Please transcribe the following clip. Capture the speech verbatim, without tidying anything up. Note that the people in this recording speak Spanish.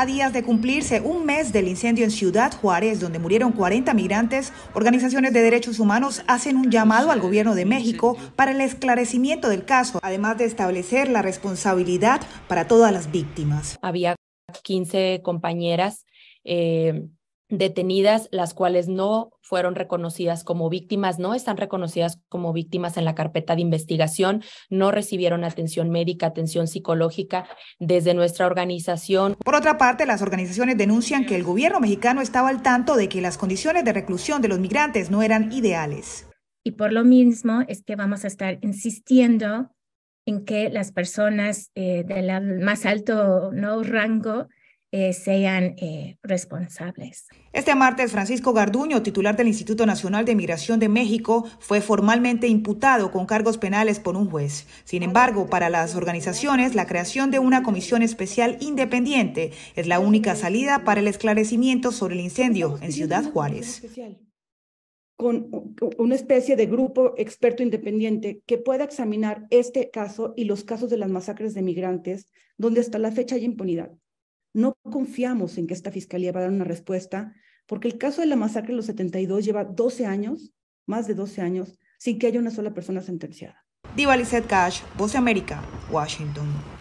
A días de cumplirse un mes del incendio en Ciudad Juárez, donde murieron cuarenta migrantes, organizaciones de derechos humanos hacen un llamado al gobierno de México para el esclarecimiento del caso, además de establecer la responsabilidad para todas las víctimas. Había quince compañeras eh, detenidas, las cuales no fueron reconocidas como víctimas, no están reconocidas como víctimas en la carpeta de investigación, no recibieron atención médica, atención psicológica desde nuestra organización. Por otra parte, las organizaciones denuncian que el gobierno mexicano estaba al tanto de que las condiciones de reclusión de los migrantes no eran ideales. Y por lo mismo es que vamos a estar insistiendo en que las personas eh, del más alto no rango Eh, sean eh, responsables. Este martes, Francisco Garduño, titular del Instituto Nacional de Migración de México, fue formalmente imputado con cargos penales por un juez. Sin embargo, para las organizaciones, la creación de una comisión especial independiente es la única salida para el esclarecimiento sobre el incendio en Ciudad Juárez. Con una especie de grupo experto independiente que pueda examinar este caso y los casos de las masacres de migrantes, donde hasta la fecha hay impunidad. No confiamos en que esta fiscalía va a dar una respuesta, porque el caso de la masacre de los setenta y dos lleva doce años, más de doce años, sin que haya una sola persona sentenciada. Diva Lizette Cash, Voice América, Washington.